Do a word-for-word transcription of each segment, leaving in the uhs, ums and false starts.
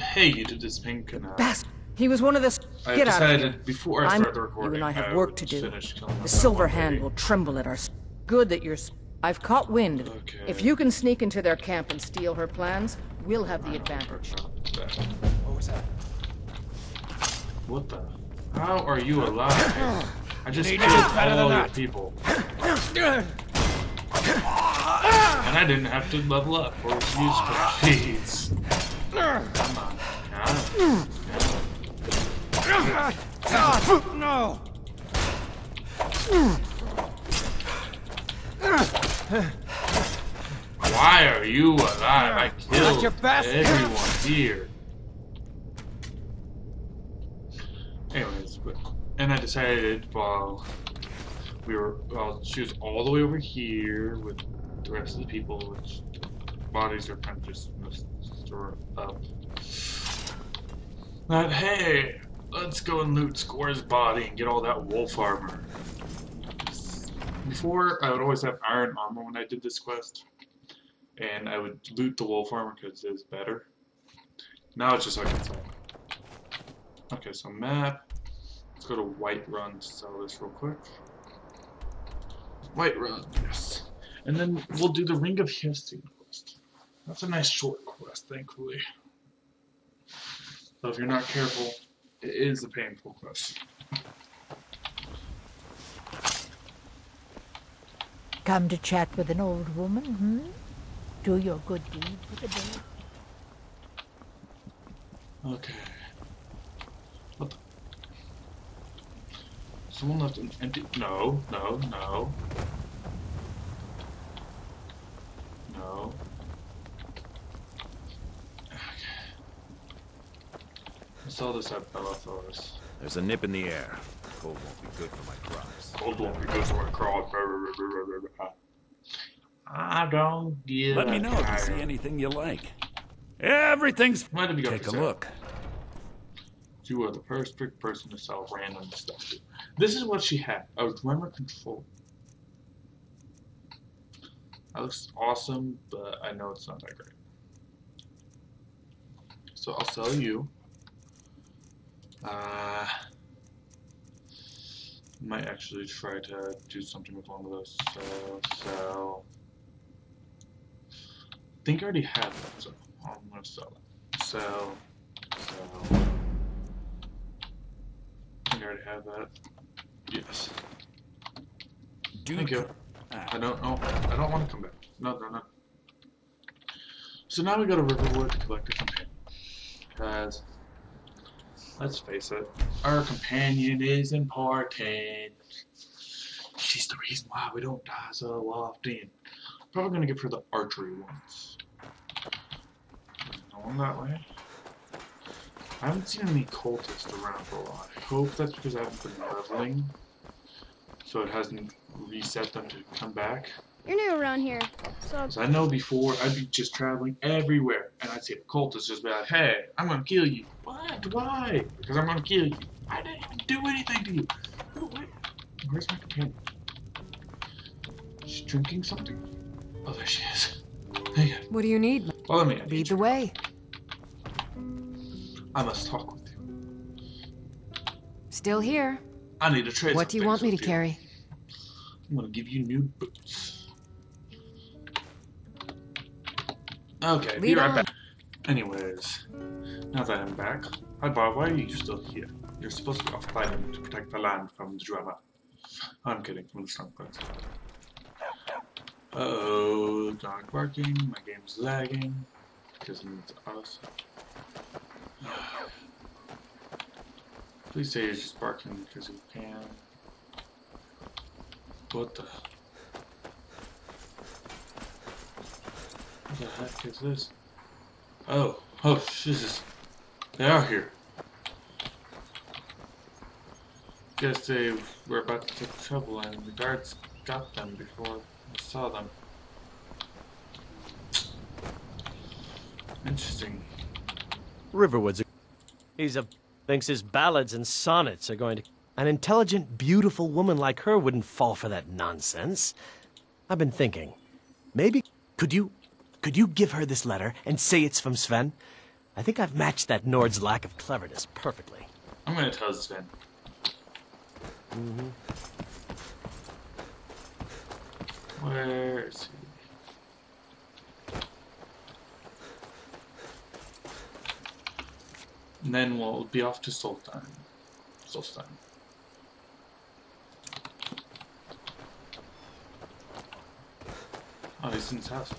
Hey, you did this, Penguinken nine. Best. He was one of the. I Get decided out of before I started recording. You and I have I work to do. The silver hand day. will tremble at our. Good that you're. I've caught wind. Okay. If you can sneak into their camp and steal her plans, we'll have the advantage. What was that? What the? How are you alive? I just killed all your people. And I didn't have to level up or use for cheats. Come on. Now. Now. No. Why are you alive? I killed everyone here. Anyways, but and I decided well we were well she was all the way over here with the rest of the people, which bodies are kind of just stored up. But hey, let's go and loot Score's body and get all that wolf armor. Before, I would always have iron armor when I did this quest, and I would loot the wolf armor because it was better. Now it's just like it's all. Okay, so map. Let's go to Whiterun to sell this real quick. Whiterun, yes. And then we'll do the Ring of History quest. That's a nice short quest, thankfully. So if you're not careful, it is a painful quest. Come to chat with an old woman, hmm? Do your good deed for the day. Okay. What the? Someone left an empty... No, no, no. No. Okay. I saw this at Bellathor's. There's a nip in the air. Cold won't be good for my crops. Cold won't be good for my crops. I don't give. Let me know if you see anything you like. Everything's. Why did we go Take a sale? look. You are the perfect person to sell random stuff to. This is what she had. A Dreamer control. That looks awesome, but I know it's not that great. So I'll sell you. Uh. Might actually try to do something with one of those. So, so. I think I already have that, so I'm gonna sell it. So, so. I think I already have that. Yes. Do Thank you. I don't know. I don't want to come back. No, no, no. So now we go to Riverwood to collect a companion. Because. Let's face it, our companion is important. She's the reason why we don't die so often. Probably gonna give her the archery once. No one that way. I haven't seen any cultists around for a while. I hope that's because I haven't been leveling, so it hasn't reset them to come back. You're new around here, so. I know before I'd be just traveling everywhere, and I'd see a cultist just be like, "Hey, I'm gonna kill you." What? Why? Because I'm gonna kill you. I didn't even do anything to you. Oh, wait. Where's my companion? She's drinking something. Oh, there she is. Hey. What do you need? Oh, let me. Lead the way. I must talk with you. Still here. I need to trade. What do you want me to you. carry? I'm gonna give you new boots. Okay, Lead be right on. back. Anyways, now that I'm back, hi Bob, why are you still here? You're supposed to be off island to protect the land from the drama. I'm kidding, from the slump quest. Uh oh, dog barking, my game's lagging. Because it's awesome. Please say you're just barking because you can. What the? What the heck is this? Oh, oh, Jesus. They are here. Guess they were about to take trouble and the guards got them before I saw them. Interesting. Riverwood's a... He's a... thinks his ballads and sonnets are going to... An intelligent, beautiful woman like her wouldn't fall for that nonsense. I've been thinking. Maybe... Could you... Could you give her this letter and say it's from Sven? I think I've matched that Nord's lack of cleverness perfectly. I'm gonna tell Sven. Mm-hmm. Where is he? And then we'll be off to Solstheim. Solstheim. Oh, he's in his house.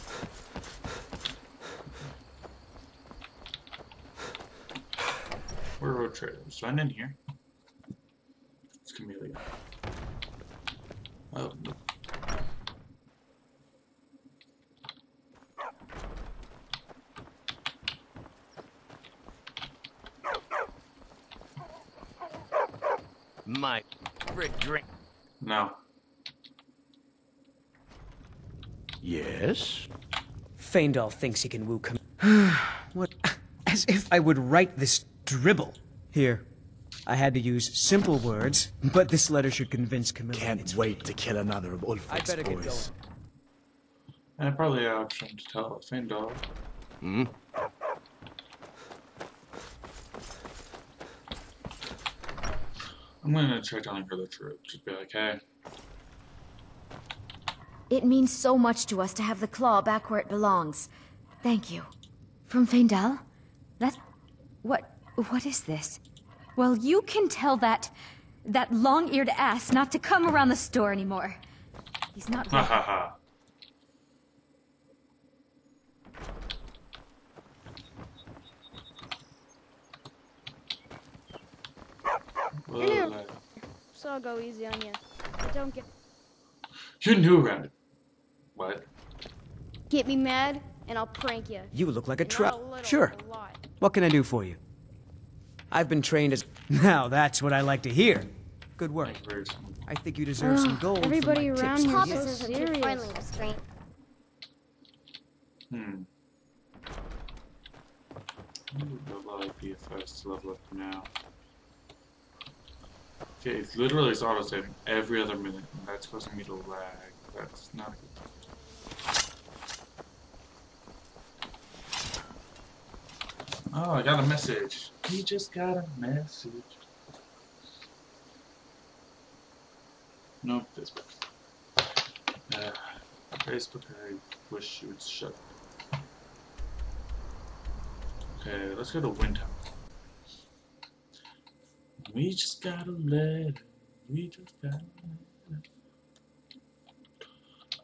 We're road traders. Run in here. It's Camellia. Oh, no. My favorite drink. No. Yes? Feindal thinks he can woo com- What? As if I would write this dribble. Here. I had to use simple words, but this letter should convince Camilla. Can't wait to kill another of Ulfric's boys. And I probably have an option to tell Feindal. Hmm? I'm gonna try telling her the truth. Just be like, hey. It means so much to us to have the claw back where it belongs. Thank you. From Feindal? That... What... What is this? Well, you can tell that... that long-eared ass not to come around the store anymore. He's not... Ha ha ha. Hello. So I'll go easy on you. But don't get... You're new around it. What? Get me mad, and I'll prank you. You look like a trout. Sure. What can I do for you? I've been trained as... Now that's what I like to hear. Good work. I think you deserve oh, some gold. Everybody for my around tips. Here is so serious. Hmm. I'll be first level up now. Okay, it's literally it's autosave every other minute, and that's causing me to lag. That's not a good thing. Oh, I got a message. He just got a message. Nope, Facebook. Uh, Facebook, I wish you would shut up. Okay, let's go to Windham. We just gotta let it. We just gotta let it.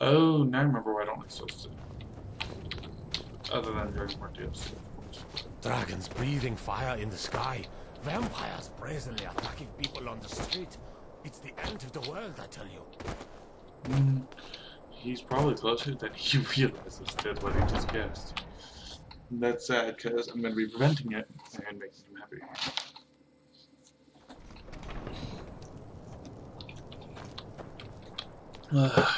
Oh, now I remember why I don't like Solstheim. Other than there's more D L C, of course. Dragons breathing fire in the sky. Vampires brazenly attacking people on the street. It's the end of the world, I tell you. Mm, he's probably closer than he realizes than what he just guessed. That's sad, because I'm going to be preventing it and making him happy. Uh.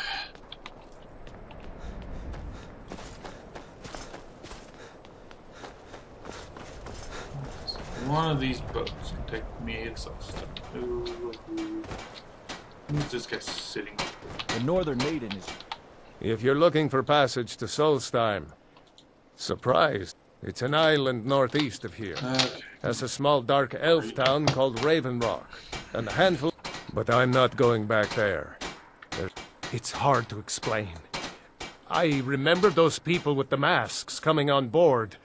One of these boats can take me exhausted. Who is this guy sitting? The Northern Maiden is. If you're looking for passage to Solstheim, surprised. It's an island northeast of here. Okay. That's a small dark elf town called Raven Rock, and a handful. But I'm not going back there. It's hard to explain. I remember those people with the masks coming on board.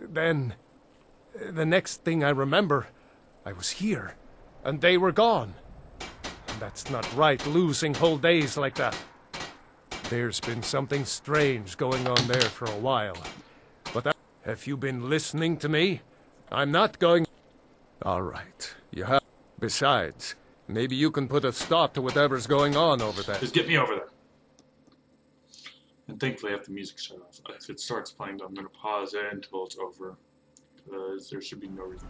Then, the next thing I remember, I was here, and they were gone. That's not right, losing whole days like that. There's been something strange going on there for a while. But I... Have you been listening to me? I'm not going... All right, you have... Besides... Maybe you can put a stop to whatever's going on over there. Just get me over there. And thankfully I have the music shut off. If it starts playing, I'm going to pause it until it's over. Because there should be no reason.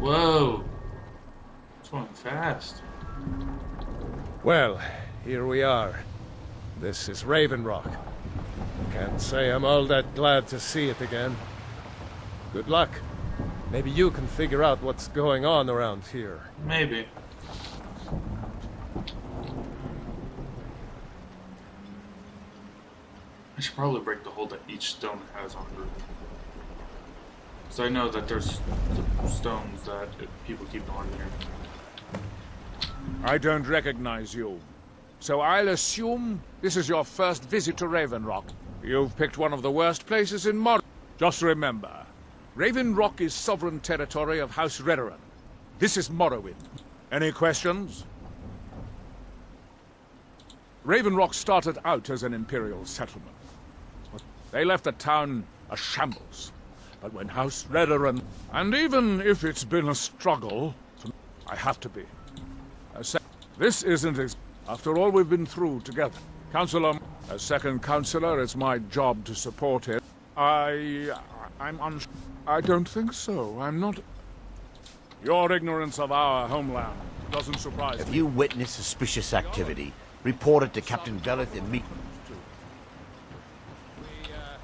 Whoa! It's going fast. Well, here we are. This is Raven Rock. Can't say I'm all that glad to see it again. Good luck. Maybe you can figure out what's going on around here. Maybe. I should probably break the hold that each stone has on the roof. Because I know that there's stones that people keep on here. I don't recognize you. So I'll assume this is your first visit to Raven Rock. You've picked one of the worst places in Morrowind. Just remember, Raven Rock is sovereign territory of House Redoran. This is Morrowind. Any questions? Raven Rock started out as an imperial settlement. They left the town a shambles. But when House Redoran... And even if it's been a struggle, I have to be. This isn't... Ex After all we've been through together. Counselor... As second counselor, it's my job to support him. I... I'm uns... I don't think so. I'm not... Your ignorance of our homeland doesn't surprise me. If you witness suspicious activity, report it to Captain Belleth and meet... We, uh,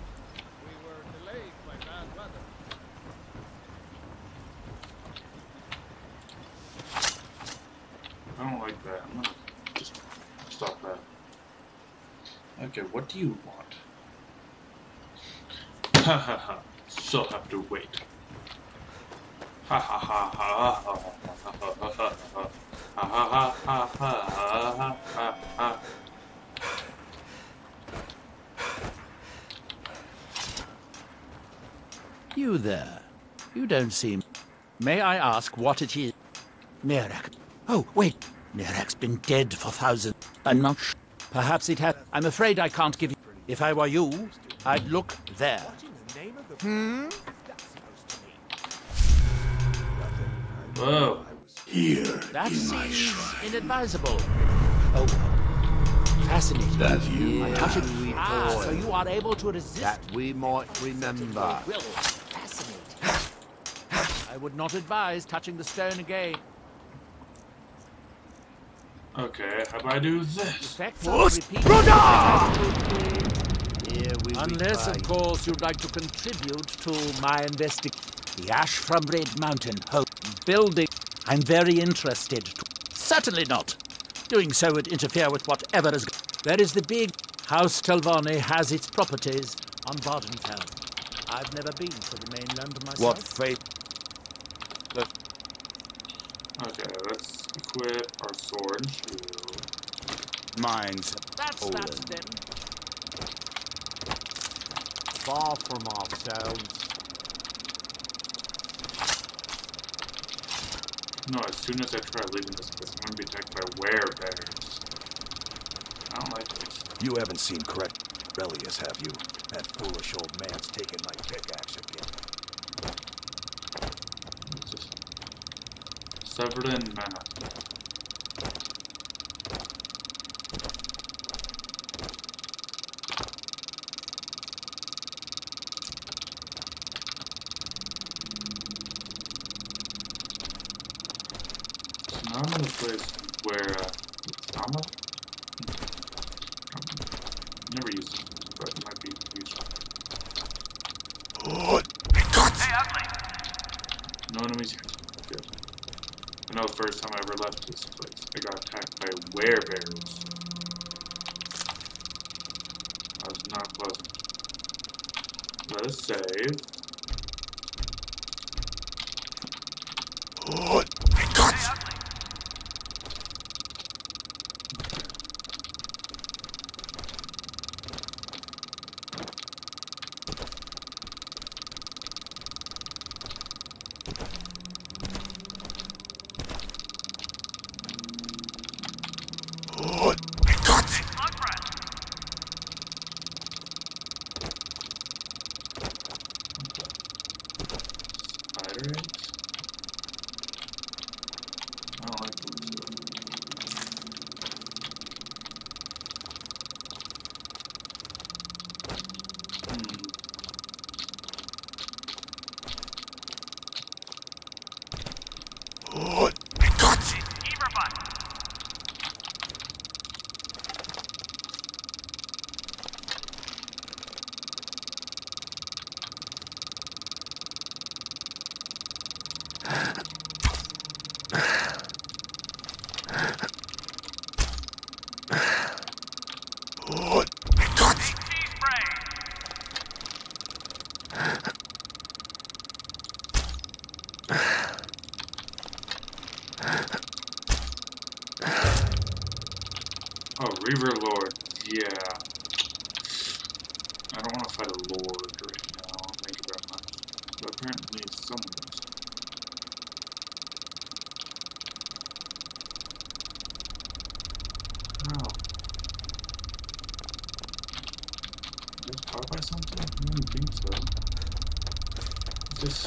we were delayed by bad weather. I don't like that. I'm gonna just stop that. Okay, what do you want? Ha ha ha. Still have to wait. Ha ha ha ha ha ha ha ha ha. Ha ha ha ha ha ha ha. You there. You don't seem... May I ask what it is? Miraak. Oh, wait. Miraak's been dead for thousands. I'm not sure. Perhaps it has... I'm afraid I can't give you... If I were you, I'd look there. What in the name of the... Hmm? Whoa. Here that in my shrine. Inadvisable. Oh, fascinating. That you I touch it. Ah, so you are able to resist. That we might remember. Will. Fascinating. I would not advise touching the stone again. Okay, how do I do this? Unless, of course, you'd like to contribute to my investigation. The ash from Red Mountain, hope building. I'm very interested. Certainly not. Doing so would interfere with whatever is... There is the big... House Talvani has its properties on Vvardenfell. I've never been to the mainland myself. What fate... Let... Okay, let's equip our sword to... Mines. That's Olin. That's them. Far from ourselves. No, as soon as I try leaving this place, I'm gonna be attacked by werebears. I don't like this. You haven't seen correct Relius, have you? That foolish old man's taken my pickaxe again. It's just... Severed in mana. Place where uh, Sama? Never used it, but it might be useful. Oh, hey, no enemies here. Good. I know the first time I ever left this place, I got attacked by werebears. That was not pleasant. Let us save. Oh, what? I got it! Reaver Lord, yeah. I don't want to fight a Lord right now, thank you very much. But apparently someone does. Oh. Is it powered by something? I don't think so. Is this...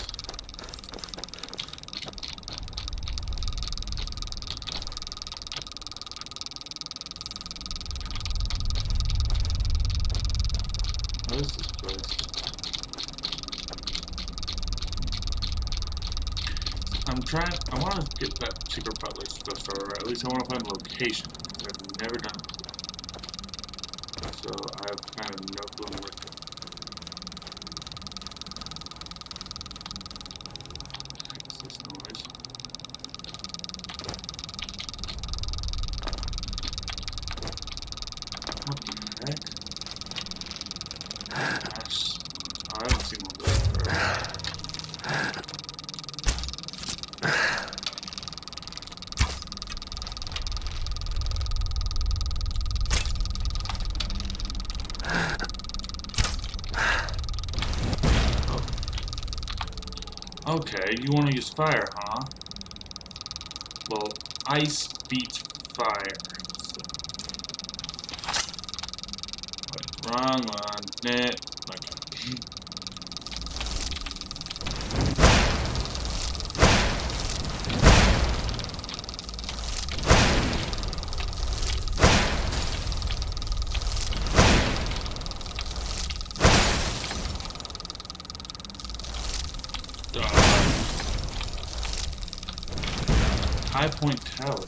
Trying, I want to get that secret butler stuff, or at least I want to find a location. I've never done it, so I have kind of no clue where to go. What's this noise? What the heck? Gosh, oh, I haven't seen one of those before. Okay, you want to use fire, huh? Well, ice beats fire. So. Wait, wrong one. Nah. Okay. High Point Tower.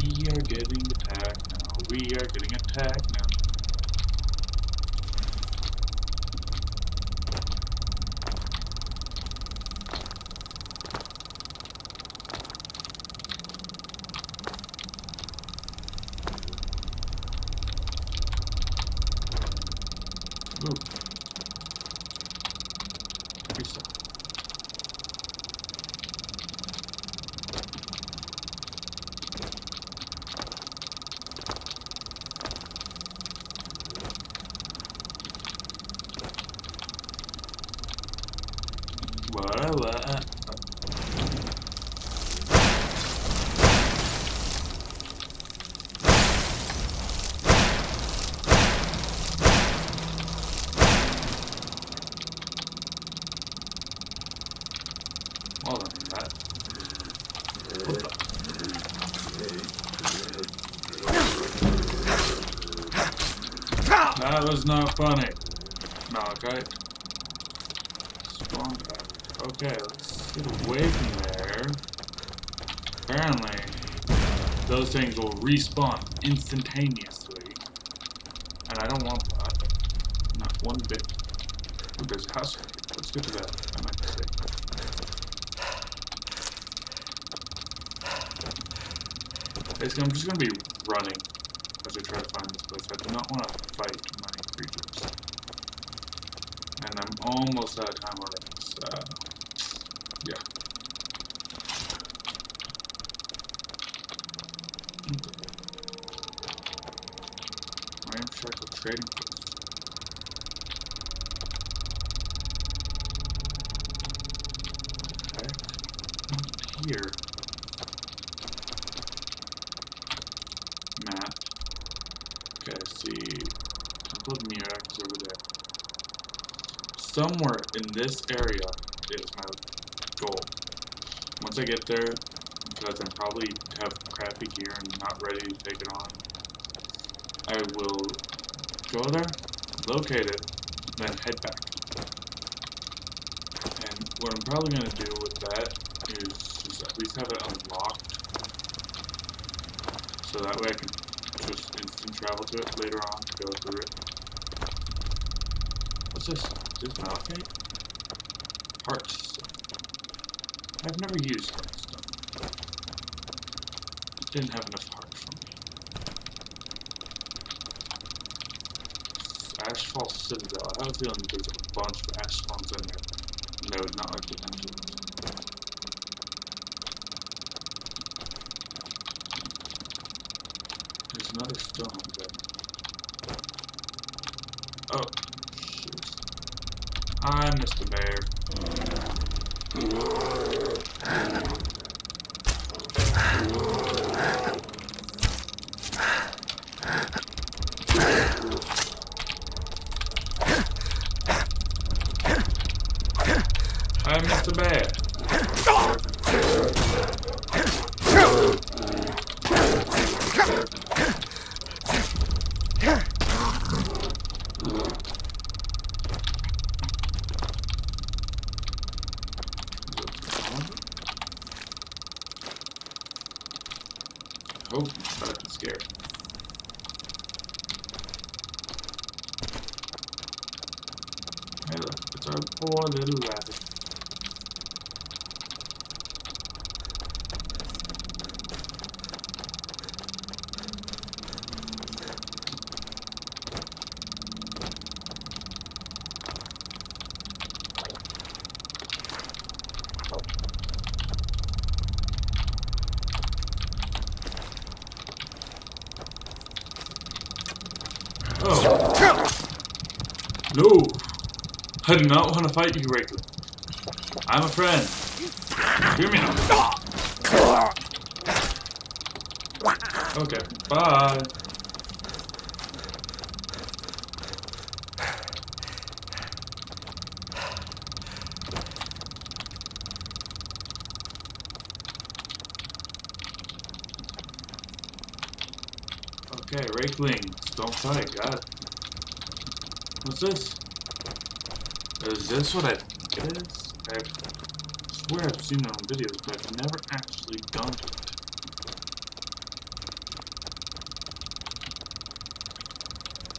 We are getting attacked now. We are getting attacked now. That was not funny. Malachite. Spawn back. Okay, let's get away from there. Apparently, those things will respawn instantaneously. And I don't want that. Not one bit. Ooh, there's a house. Let's get to that. I might just say. Basically, I'm just going to be running as I try to find this place. I do not want to fight my creatures. And I'm almost out of time already, so... yeah. I am check of trading post. Okay. Not here. Temple of Miraak is over there. Somewhere in this area is my goal. Once I get there, because I probably have crappy gear and not ready to take it on, I will go there, locate it, then head back. And what I'm probably going to do with that is just at least have it unlocked, so that way I can just instant travel to it later on to go through it. What's this? Is this malachite? Heartstone. I've never used heartstone. It didn't have enough heart for me. I Ashfall Citadel. I have a feeling there's a bunch of Ashfalls in here, and I would not like to enter it. There's another stone there. Oh, shit. I missed the bear. I missed a bear. Oh, I'm scared. Hey, look, it's our poor little rabbit. No, I do not want to fight you, Raven. I'm a friend. Hear me now. Okay, bye. Okay, Rakelings, don't fight, God. What's this? Is this what I think it is? I swear I've seen it on videos, but I've never actually done it.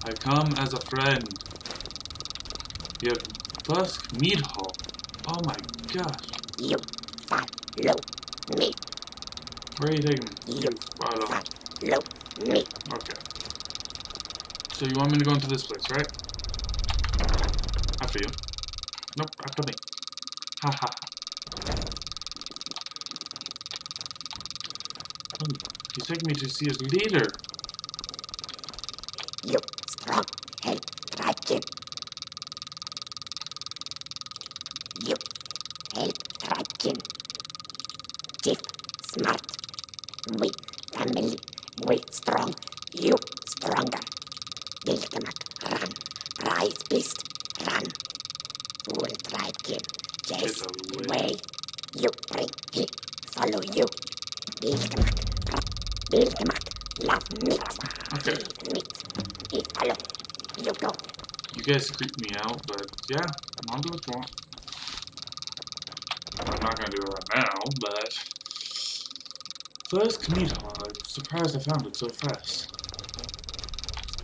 I come as a friend. You have Dusk Meat Hall. Oh my gosh. You follow me. Where are you taking me? You follow me. Okay. So you want me to go into this place, right? After you. Nope, after me. Ha ha ha. Oh, he's taking me to see his leader. You strong head dragon. You head dragon. Chief smart. We family. We strong. You stronger. Bildemack, run. Rise beast. Run. Who will try him? Chase away. Way. You bring him. Follow you. Bildemack. Bildemack. Love meat. Okay. Meat. He follow. You go. You guys creep me out, but yeah, I'm on to the floor. I'm not gonna do it right now, but first Dusk Meat Hall. I'm surprised I found it so fast.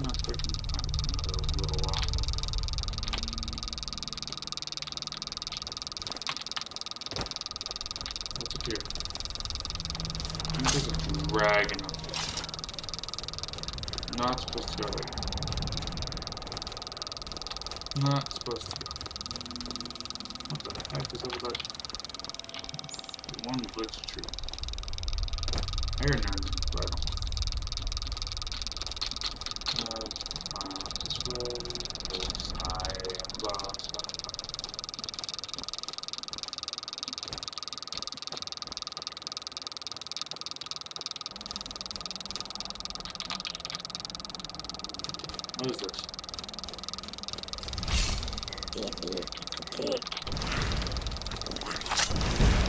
Not freaking another little while. What's up here? I think there's a dragon up there. I'm not supposed to go right now. Not supposed to go. What the heck is over that? One glitch tree. Iron Iron is vital. What is this?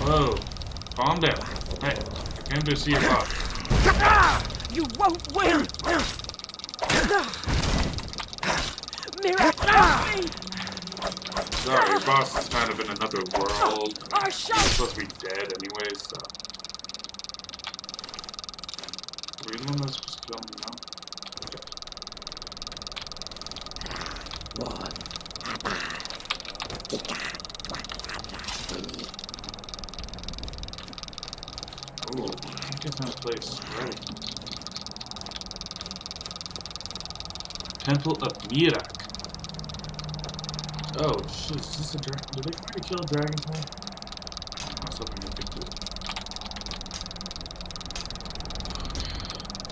Whoa! Calm down. Hey, I came to see your boss. You won't win! Miraak! Sorry, your boss is kind of in another world. He's supposed to be dead anyway, so... Are you the one that's supposed to kill me now? Ooh, I think I found a place. Right. Temple of Miraak. Oh, shit, is this a dragon? Did they try to kill a dragonfly? I was hoping they could do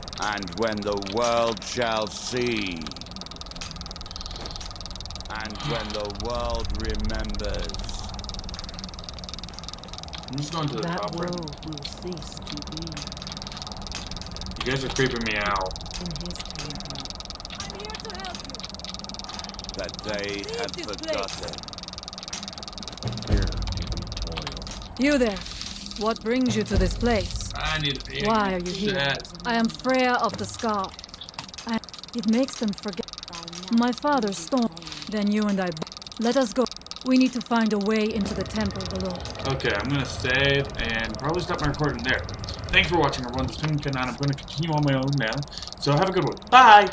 it. And when the world shall see, and when the world remembers, I'm just going to the top room. That world will cease to be. You guys are creeping me out. In his table. I'm here to help you. That they had forgotten. Here in toil. You there? What brings you to this place? I need to be. Why are you here? That. I am Freya of the Scar. I, it makes them forget. My father stormed. Then you and I. Let us go. We need to find a way into the temple below. Okay, I'm going to save and probably stop my recording there. Thanks for watching, everyone. This is Penguinken nine. I'm going to continue on my own now. So have a good one. Bye!